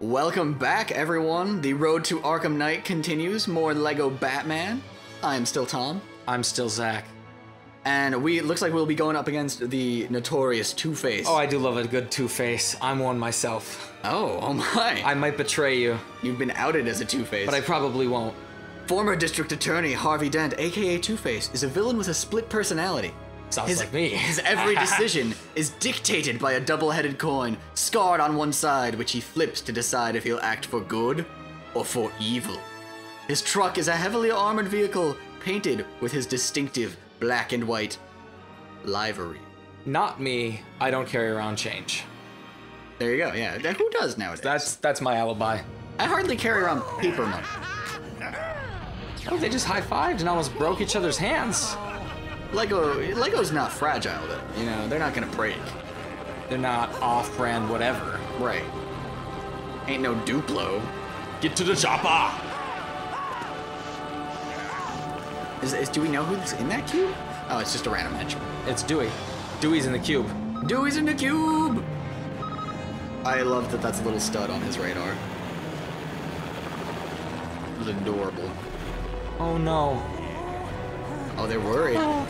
Welcome back, everyone. The road to Arkham Knight continues. More Lego Batman. I'm still Tom. I'm still Zach. And it looks like we'll be going up against the notorious Two-Face. Oh, I do love a good Two-Face. I'm one myself. Oh my. I might betray you. You've been outed as a Two-Face. But I probably won't. Former District Attorney Harvey Dent, aka Two-Face, is a villain with a split personality. Sounds like me. His every decision is dictated by a double-headed coin, scarred on one side, which he flips to decide if he'll act for good or for evil. His truck is a heavily armored vehicle painted with his distinctive black and white livery. Not me. I don't carry around change. There you go, yeah. Who does nowadays? That's my alibi. I hardly carry around paper money. Oh, they just high-fived and almost broke each other's hands. Lego's not fragile, though. You know, they're not gonna break. They're not off-brand whatever. Right. Ain't no Duplo. Get to the chopper! Do we know who's in that cube? Oh, it's just a random entry. It's Dewey. Dewey's in the cube. Dewey's in the cube! I love that that's a little stud on his radar. It's adorable. Oh, no. Oh, they're worried. No.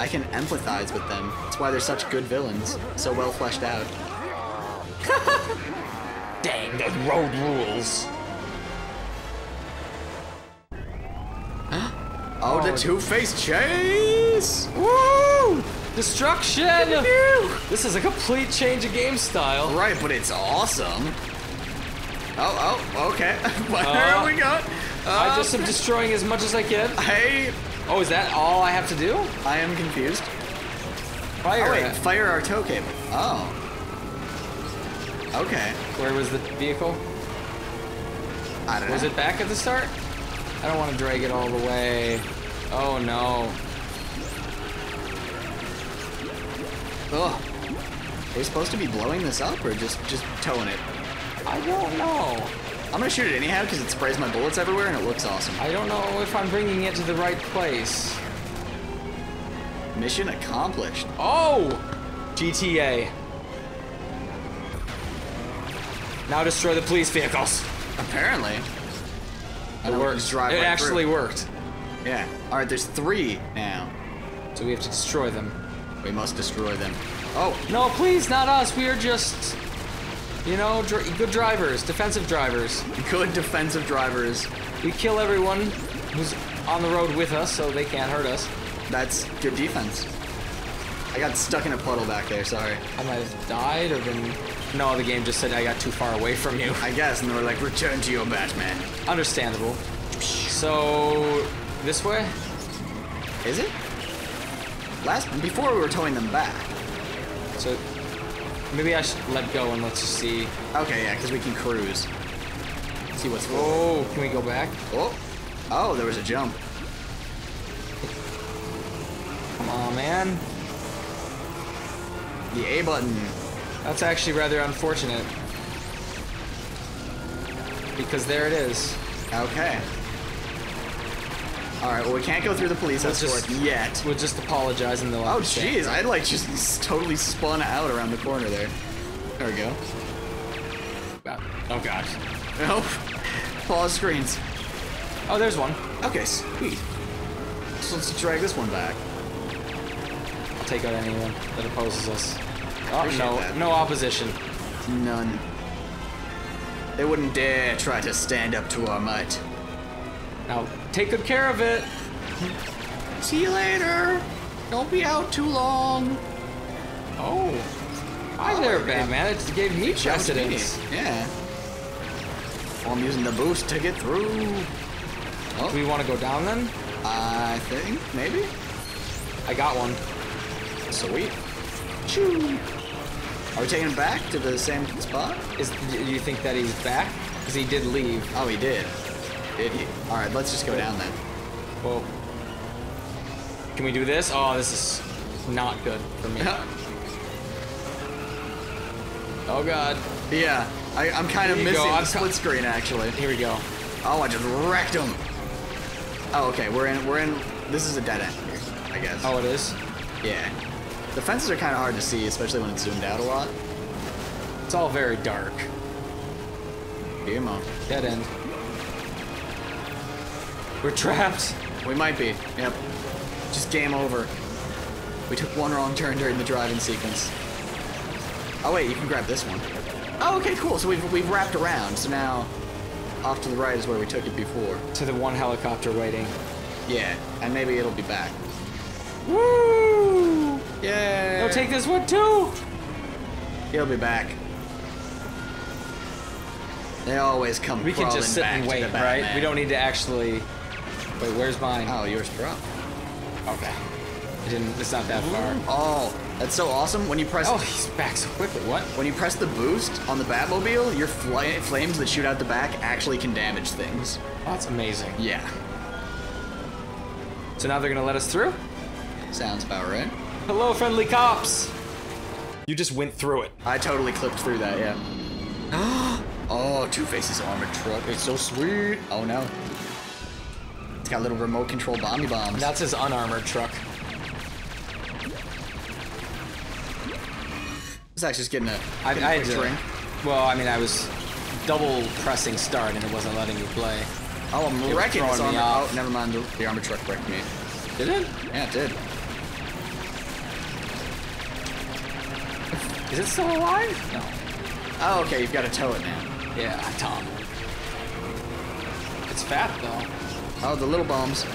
I can empathize with them. That's why they're such good villains. So well fleshed out. Dang, those road rules. Oh, the Two-Face chase! Woo! Destruction! This is a complete change of game style. Right, but it's awesome. Oh, okay. Where are we going? I just am destroying as much as I can. Hey. Oh, is that all I have to do? I am confused. Fire our tow cable. Oh. Okay. Where was the vehicle? I don't know. Was it back at the start? I don't want to drag it all the way. Oh, no. Ugh. Are we supposed to be blowing this up or just towing it? I don't know. I'm going to shoot it anyhow because it sprays my bullets everywhere and it looks awesome. I don't know if I'm bringing it to the right place. Mission accomplished. Oh! GTA. Now destroy the police vehicles. Apparently. It worked. It actually worked. Yeah. Alright, there's three now. So we have to destroy them. We must destroy them. Oh! No, please, not us! We are just... You know, good drivers. Defensive drivers. Good defensive drivers. We kill everyone who's on the road with us, so they can't hurt us. That's good defense. I got stuck in a puddle back there, sorry. I might have died or been... No, the game just said I got too far away from you. I guess, and they were like, return to your Batman. Understandable. So, this way? Is it? Before we were towing them back. So, maybe I should let go and let's just see. Okay, yeah, because we can cruise. See what's going on. Oh, can we go back? Oh, there was a jump. Come on, man. The A button. That's actually rather unfortunate. Because there it is. Okay. Alright, well, we can't go through the police escort yet. We're just apologizing, though. Oh, jeez. I, just totally spun out around the corner there. There we go. Oh, gosh. Nope. Pause screens. Oh, there's one. Okay, sweet. So let's drag this one back. I'll take out anyone that opposes us. Oh, no, that. No opposition. None. They wouldn't dare try to stand up to our might. Now, take good care of it. See you later. Don't be out too long. Oh. Hi there, Batman. It gave me precedence. Yeah. Well, I'm using the boost to get through. Oh. Do we want to go down then? I think, maybe. I got one. Sweet. Choo. Are we taking him back to the same spot? Do you think that he's back? Because he did leave. Oh, he did. Did he? All right, let's just go down then. Well, can we do this? Oh, this is not good for me. Oh, God. Yeah, I'm kind of missing the split screen, actually. Here we go. Oh, I just wrecked him. Oh, okay, we're in. This is a dead end here, I guess. Oh, it is? Yeah. The fences are kind of hard to see, especially when it's zoomed out a lot. It's all very dark. Game on. Dead end. We're trapped. We might be. Yep. Just game over. We took one wrong turn during the driving sequence. Oh wait, you can grab this one. Oh, okay, cool. So we've wrapped around. So now, off to the right is where we took it before. To the one helicopter waiting. Yeah, and maybe it'll be back. Woo! Yeah. I'll take this one too. He'll be back. They always come. We can just sit and wait, right? We don't need to actually. Wait, where's mine? Oh, yours dropped. Okay. It's not that far. Oh, that's so awesome. When you press... Oh, he's back so quickly. What? When you press the boost on the Batmobile, your flames that shoot out the back actually can damage things. Oh, that's amazing. Yeah. So now they're going to let us through? Sounds about right. Hello, friendly cops. You just went through it. I totally clipped through that, yeah. Oh, Two-Face's armored truck. It's so sweet. Oh, no. It's got little remote control bomby bombs. That's his unarmored truck. Zach's just getting a drink. Well, I mean, I was double pressing start and it wasn't letting you play. Oh, I'm wrecking this on the... Oh, never mind. The armor truck wrecked me. Did it? Yeah, it did. Is it still alive? No. Oh, okay. You've got to tow it now. Yeah, Tom. It's fat, though. Oh, the little bombs.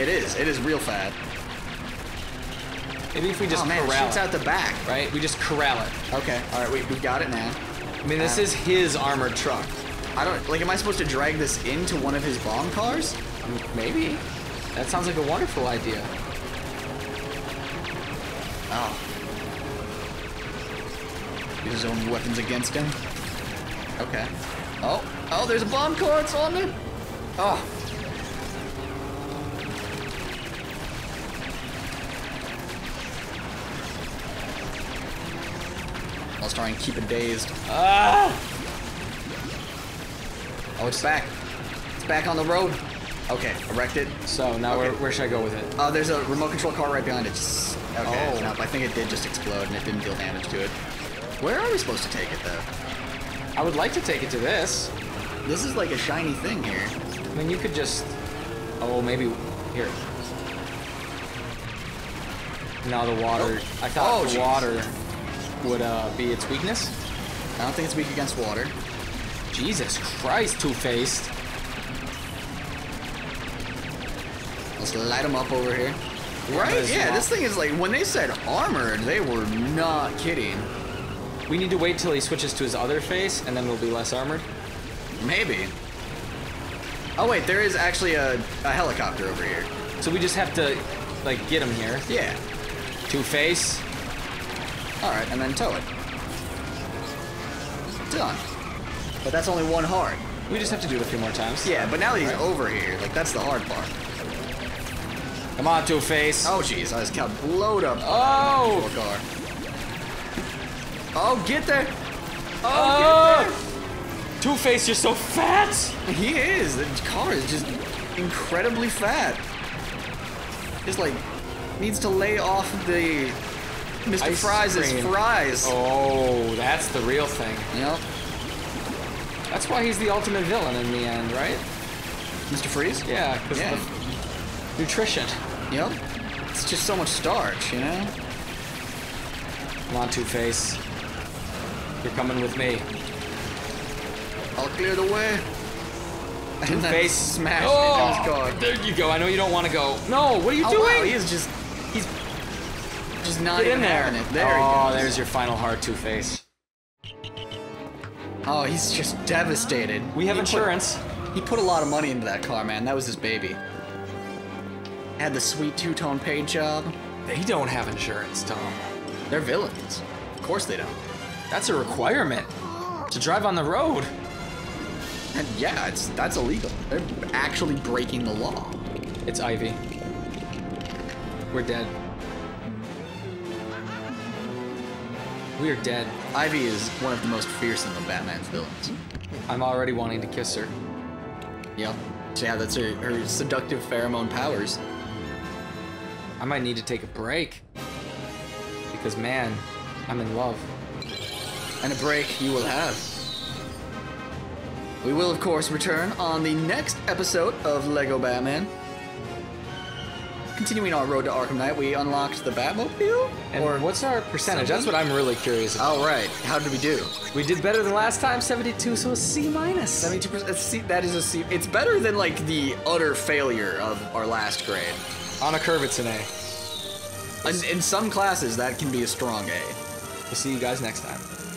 It is. It is real fat. Maybe if we just corral it. Shoots out the back. Right? We just corral it. Okay. All right. We've got it now. I mean, this is his armored truck. I don't... Like, am I supposed to drag this into one of his bomb cars? Maybe. That sounds like a wonderful idea. Oh. Use his own weapons against him. Okay. Oh. Oh, there's a bomb car. It's on me. Oh. Let's try and keep it dazed. Ah! Oh, it's back. It's back on the road. Okay, wrecked it. So now okay. Where should I go with it? Oh, there's a remote control car right behind it. Just, okay, oh. Nope, I think it did just explode and it didn't deal damage to it. Where are we supposed to take it, though? I would like to take it to this. This is like a shiny thing here. I mean, you could just... Oh, maybe... Here. Now the water... Oh. I thought the water... would be its weakness. I don't think it's weak against water. Jesus Christ, Two-Faced. Let's light him up over here. Right? Yeah, this thing is like, when they said armored, they were not kidding. We need to wait till he switches to his other face, and then we'll be less armored? Maybe. Oh wait, there is actually a helicopter over here. So we just have to, like, get him here. Yeah. Two-Face. Alright, and then tow it. Done. But that's only one heart. We just have to do it a few more times. Yeah, but now that he's over here, like, that's the hard part. Come on, Two-Face. Oh, jeez, I just got blowed up. Oh! Car. Oh, get there! Oh! Two-Face, you're so fat! He is! The car is just incredibly fat. Just, like, needs to lay off the... Mr. Freeze's fries. Oh, that's the real thing. Yep. That's why he's the ultimate villain in the end, right? Mr. Freeze? Yeah, because of the nutrition. Yep. It's just so much starch, you know? Come on, Two-Face. You're coming with me. I'll clear the way. Two-Face smashed into his car. There you go. I know you don't want to go. No, what are you doing? Wow, he is just... Just not even having it. There he goes. Oh, there's your final heart, Two-Face. Oh, he's just devastated. We have insurance. He put a lot of money into that car, man. That was his baby. Had the sweet two-tone paid job. They don't have insurance, Tom. They're villains. Of course they don't. That's a requirement to drive on the road. And yeah, that's illegal. They're actually breaking the law. It's Ivy. We're dead. We are dead. Ivy is one of the most fearsome of Batman's villains. I'm already wanting to kiss her. Yep. Yeah, that's her seductive pheromone powers. I might need to take a break. Because, man, I'm in love. And a break you will have. We will, of course, return on the next episode of Lego Batman. Continuing our road to Arkham Knight, we unlocked the Batmobile? And or what's our percentage? 70? That's what I'm really curious about. Oh, right. How did we do? We did better than last time, 72, so a C minus. 72%, that is a C. It's better than, like, the utter failure of our last grade. On a curve, it's an A. In some classes, that can be a strong A. We'll see you guys next time.